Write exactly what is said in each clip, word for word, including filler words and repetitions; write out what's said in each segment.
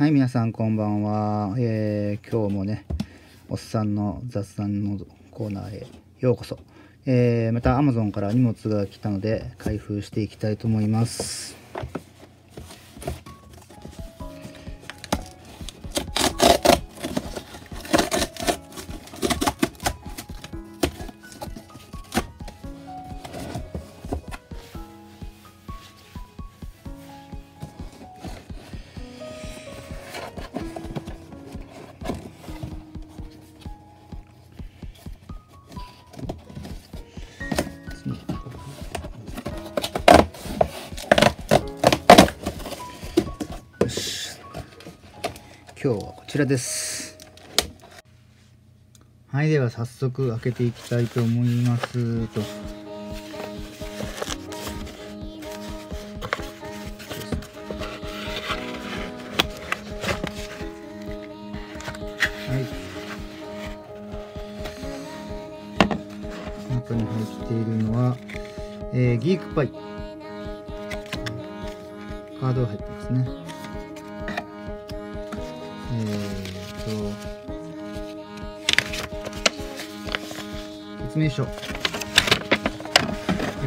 はい、皆さんこんばんは。えー、今日もね、おっさんの雑談のコーナーへようこそ。えー、また アマゾン から荷物が来たので、開封していきたいと思います。今日はこちらです。はい、では早速開けていきたいと思いますと。はい。中に入っているのは、えー、ギークパイ。カードが入ってますね。えーと説明書。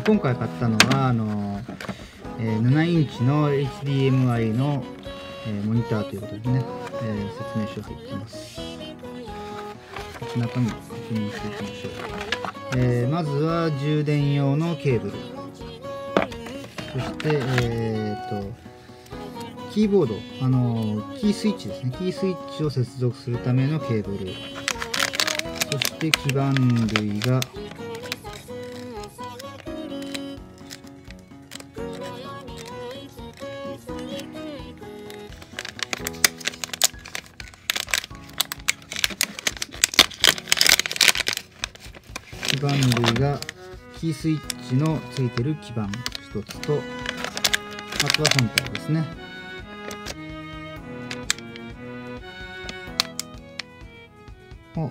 今回買ったのはあの、えー、ななインチの エイチディーエムアイ の、えー、モニターということでね、えー、説明書入ってます。中身確認していきましょう。えー、まずは充電用のケーブル、そしてえーとキーボード、あのー、キースイッチですね。キースイッチを接続するためのケーブル。そして基板類が、基板類がキースイッチのついてる基板ひとつと、あとは本体ですね。お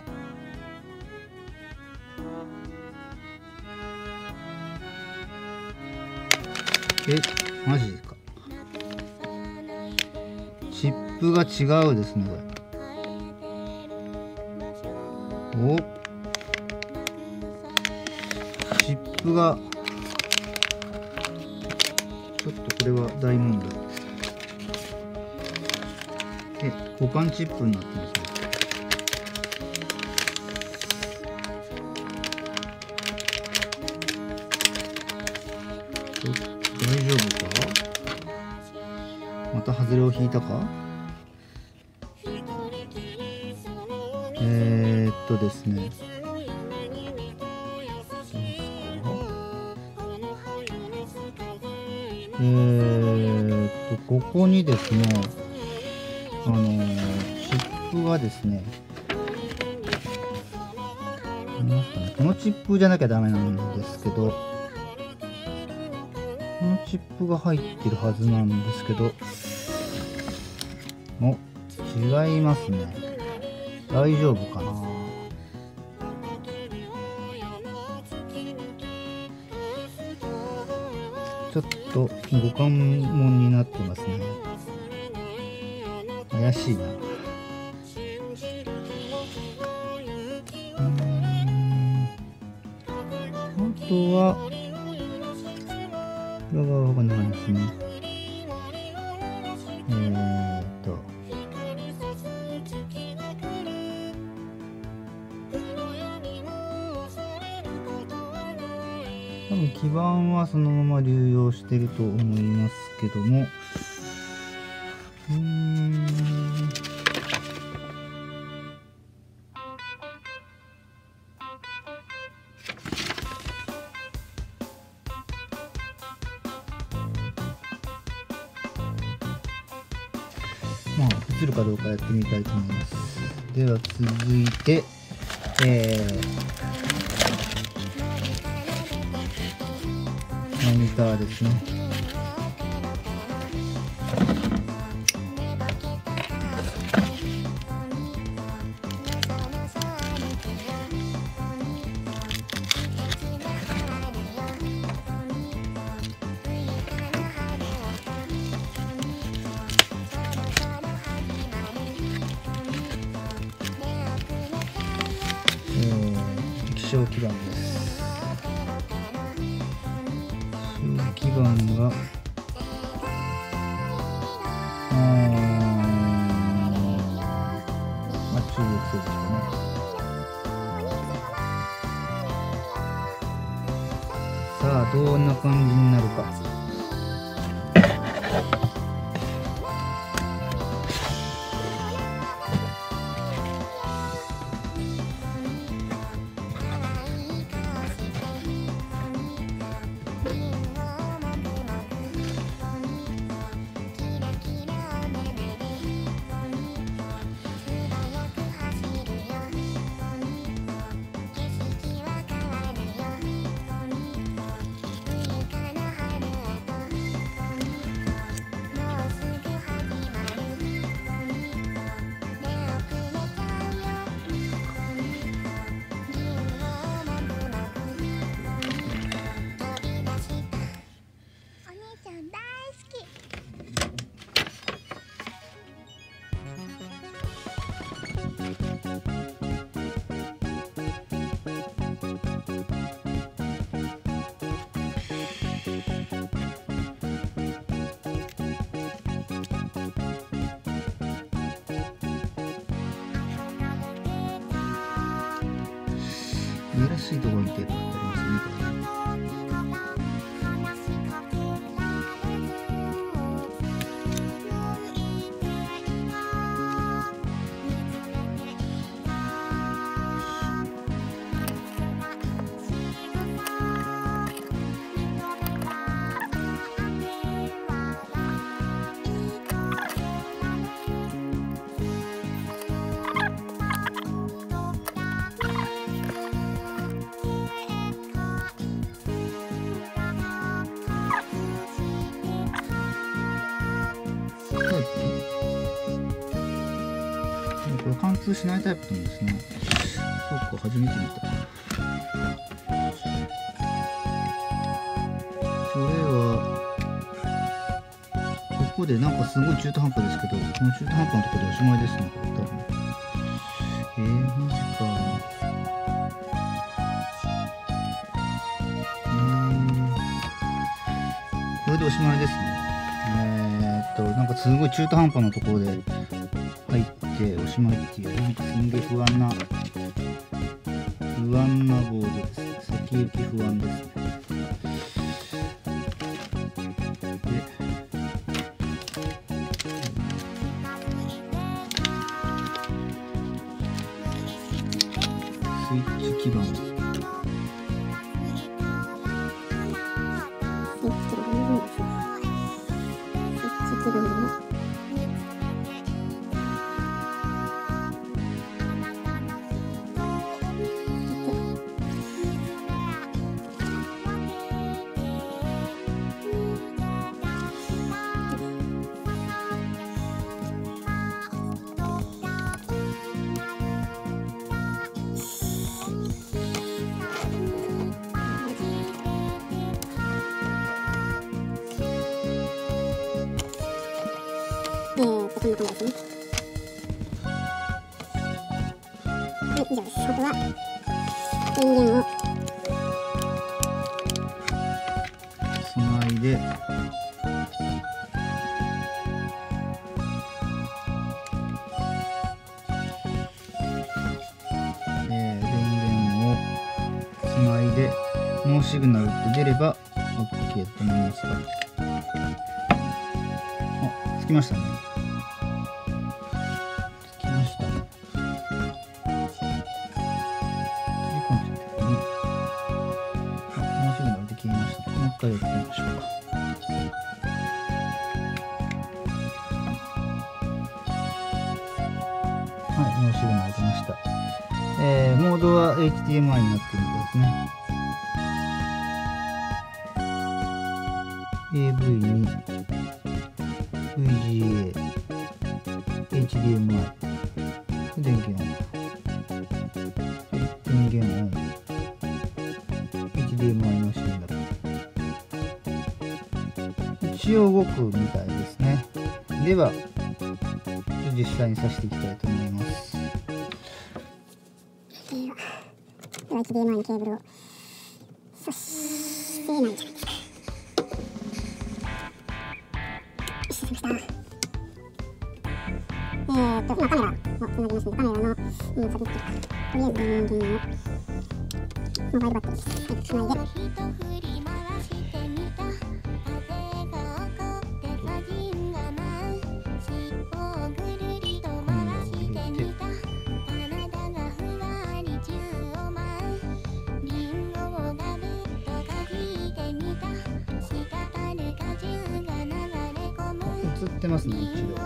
え、マジか。チップが違うですね、これ。おチップが、ちょっとこれは大問題。え、互換チップになってますね。大丈夫か？またハズレを引いたか？えーっとですね、えーっとここにですね、あのチップはですね、ありますかね、このチップじゃなきゃダメなんですけど、このチップが入ってるはずなんですけど、お、違いますね。大丈夫かな。ちょっとご関門になってますね。怪しいな。うん、本当はこんな感じですね。えー、っと多分基板はそのまま流用してると思いますけども、うーん、まあ、映るかどうかやってみたいと思います。では続いて、えー、モニターですね。小基板です。小基板が、あー、まあ、中国製ですかね。さあ、どんな感じになるか。見やすいところにテープ貼ってありますね。これ貫通しないタイプなんですね。そうか、初めて見た。これはここでなんかすごい中途半端ですけど、この中途半端のところでおしまいですね、多分。えー、マジか。これでおしまいですね。えーっとなんかすごい中途半端なところで入っておしまいっていう、なんかすんげえ不安な不安なボードですね。先行き不安ですね。スイッチ基板、ここに飛んですね。はい、以上です。あとは電源をつないで、えー、電源をつないでノーシグナルって出れば OK と思いますが、あ、つきましたね。やってみましょうか。はい、面白いのができました、えー。モードは エイチディーエムアイ になってるみたいですね。エーブイに ブイジーエー エイチディーエムアイ 電源オン、電源オン、 エイチディーエムアイ のシーンだと。一応動くみたいですね。では実際に挿していきたいと思います。と エイチディーエムアイ のケーブルを挿してないんじゃないですか。失礼しました。えーと、今カメラをつなぎますので、カメラの、えー、先っちょとりあえず電源をモバイルバッテリーにつないで、映ってますね、一度。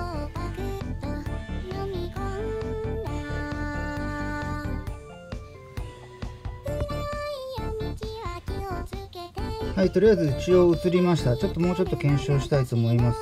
はい、とりあえず一応映りました。ちょっともうちょっと検証したいと思います。